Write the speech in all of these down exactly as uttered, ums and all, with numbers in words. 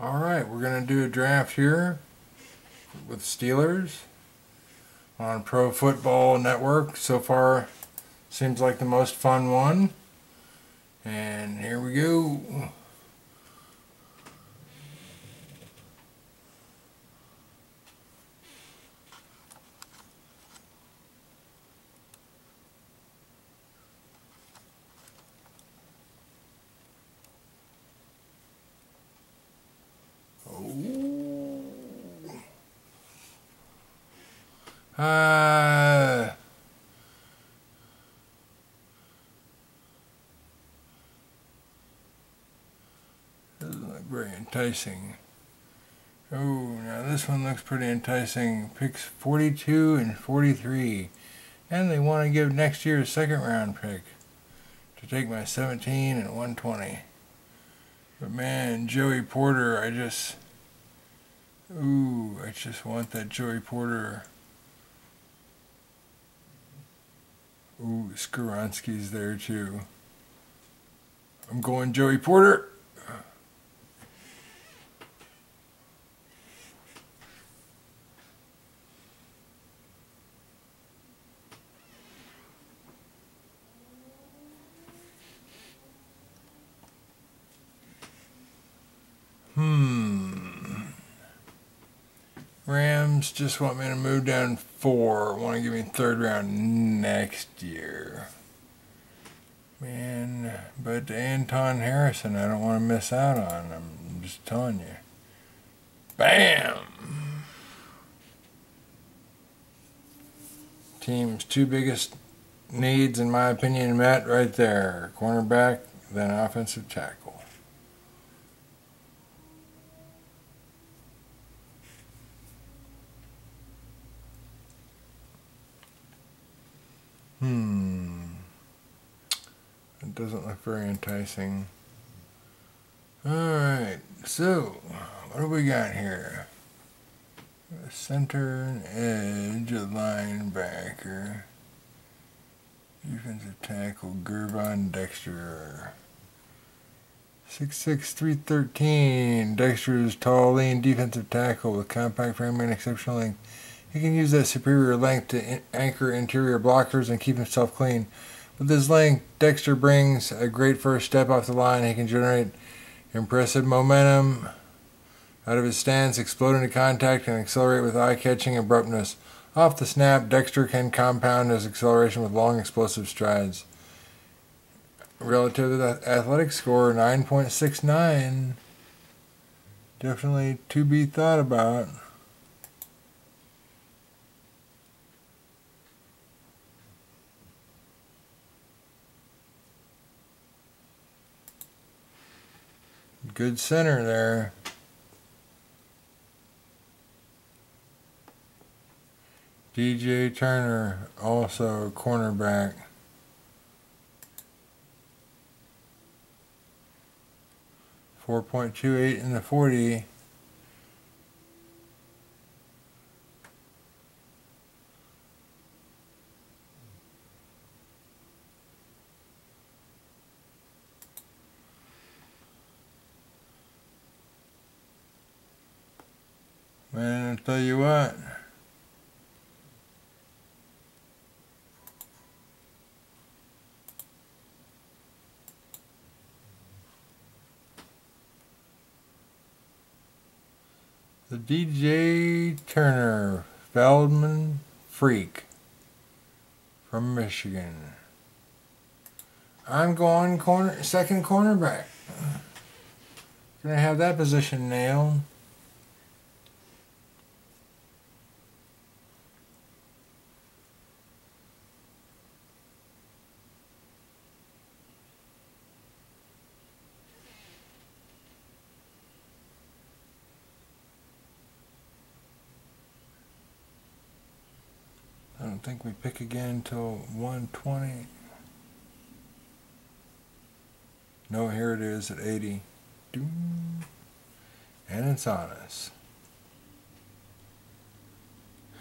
Alright, we're going to do a draft here with Steelers on Pro Football Network. So far, seems like the most fun one. And here we go. Uh, this is not very enticing. Oh, now this one looks pretty enticing. Picks forty-two and forty-three. And they want to give next year's second round pick to take my seventeen and one twenty. But man, Joey Porter, I just... Ooh, I just want that Joey Porter... Ooh, Skuransky's there too. I'm going Joey Porter. Hmm. Rams just want me to move down four. Want to give me third round next year. Man, but Anton Harrison, I don't want to miss out on. I'm just telling you. Bam! Team's two biggest needs, in my opinion, met right there. Cornerback, then offensive tackle. Hmm. It doesn't look very enticing. Alright, so what do we got here? A center and edge, a linebacker, defensive tackle, Gervon Dexter. six six, three thirteen. Dexter is tall, lean, defensive tackle with compact frame and exceptional length. He can use that superior length to in anchor interior blockers and keep himself clean. With his length, Dexter brings a great first step off the line. He can generate impressive momentum out of his stance, explode into contact, and accelerate with eye-catching abruptness. Off the snap, Dexter can compound his acceleration with long, explosive strides. Relative athletic score, nine point six nine. Definitely to be thought about. Good center there. D J Turner, also cornerback. four point two eight in the forty. Man, I'll tell you what. The D J Turner, Feldman Freak from Michigan. I'm going corner second cornerback. Gonna have that position nailed. I think we pick again until one twenty. No, here it is at eighty. And it's on us.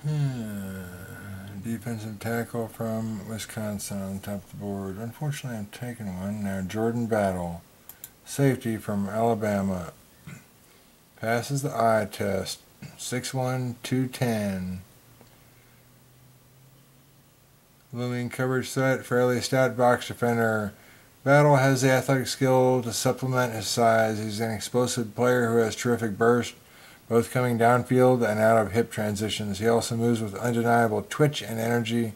Hmm. Defensive tackle from Wisconsin on top of the board. Unfortunately, I'm taking one. Now, Jordan Battle. Safety from Alabama. Passes the eye test. six one, two ten. Looming coverage threat, fairly stout box defender. Battle has the athletic skill to supplement his size. He's an explosive player who has terrific burst, both coming downfield and out of hip transitions. He also moves with undeniable twitch and energy,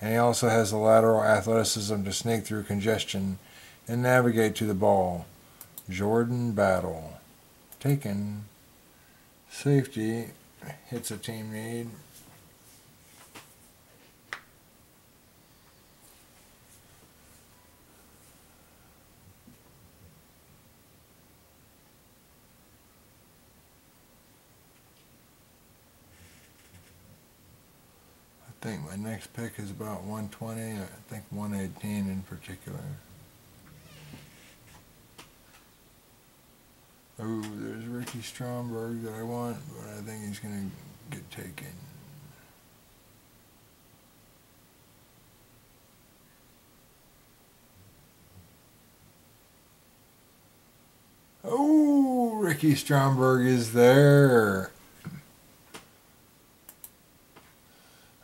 and he also has the lateral athleticism to sneak through congestion and navigate to the ball. Jordan Battle. Taken. Safety. Hits a team need. I think my next pick is about one twenty, I think one eighteen in particular. Oh, there's Ricky Stromberg that I want, but I think he's going to get taken. Oh, Ricky Stromberg is there.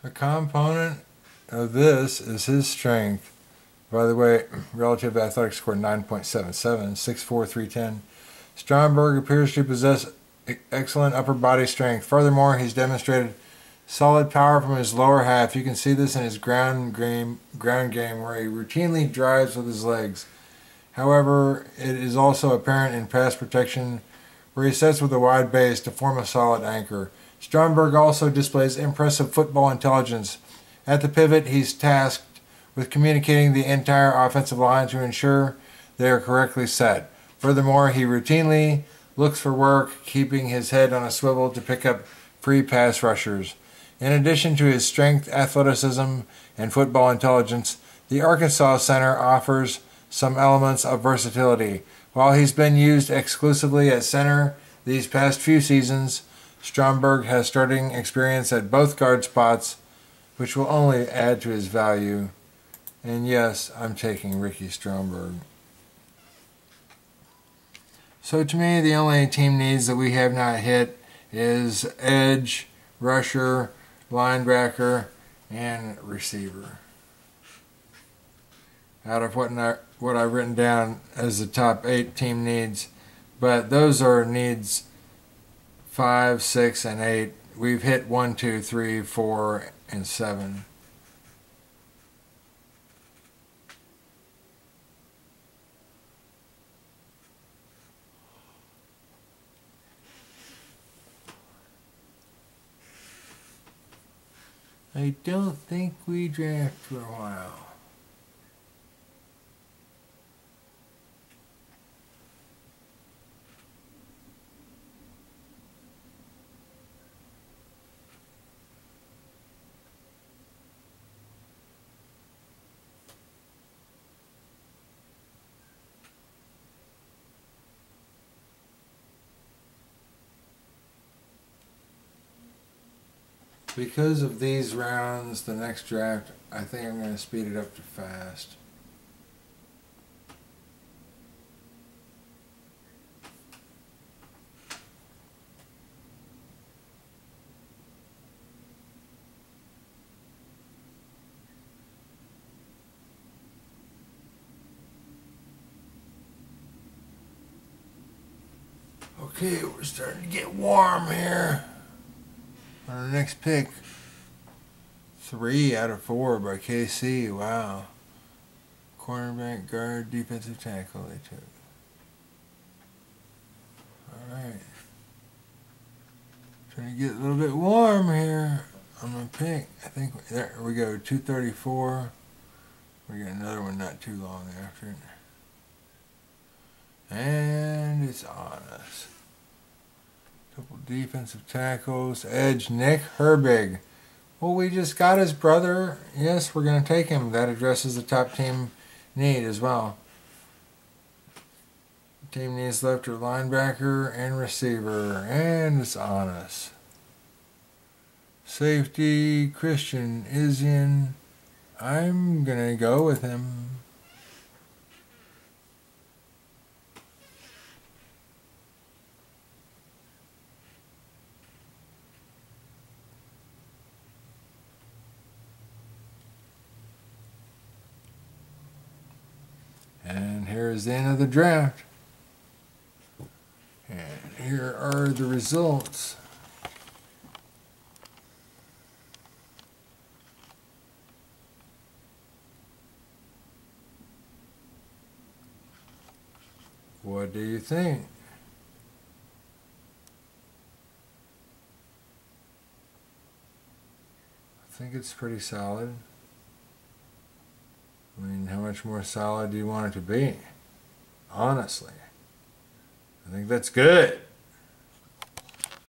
A component of this is his strength. By the way, relative athletic score nine point seven seven, six four, three ten. Stromberg appears to possess excellent upper body strength. Furthermore, he's demonstrated solid power from his lower half. You can see this in his ground game, ground game where he routinely drives with his legs. However, it is also apparent in pass protection where he sets with a wide base to form a solid anchor. Stromberg also displays impressive football intelligence. At the pivot, he's tasked with communicating the entire offensive line to ensure they are correctly set. Furthermore, he routinely looks for work, keeping his head on a swivel to pick up free pass rushers. In addition to his strength, athleticism, and football intelligence, the Arkansas center offers some elements of versatility. While he's been used exclusively at center these past few seasons, Stromberg has starting experience at both guard spots, which will only add to his value. And yes, I'm taking Ricky Stromberg. So to me, the only team needs that we have not hit is edge, rusher, linebacker, and receiver. Out of what, not, what I've written down as the top eight team needs, but those are needs five, six, and eight. We've hit one, two, three, four, and seven. I don't think we draft for a while. Because of these rounds, the next draft, I think I'm going to speed it up to fast. Okay, we're starting to get warm here. Our next pick, three out of four by K C. Wow. Cornerback, guard, defensive tackle they took. All right. Trying to get a little bit warm here. I'm going to pick. I think, there we go, two thirty-four. We got another one not too long after it. And it's on us. Couple defensive tackles. Edge, Nick Herbig. Well, we just got his brother. Yes, we're going to take him. That addresses the top team need as well. Team needs left or linebacker and receiver. And it's on us. Safety, Christian Izian. I'm going to go with him. is the end of the draft. And here are the results. What do you think? I think it's pretty solid. I mean, how much more solid do you want it to be? Honestly, I think that's good.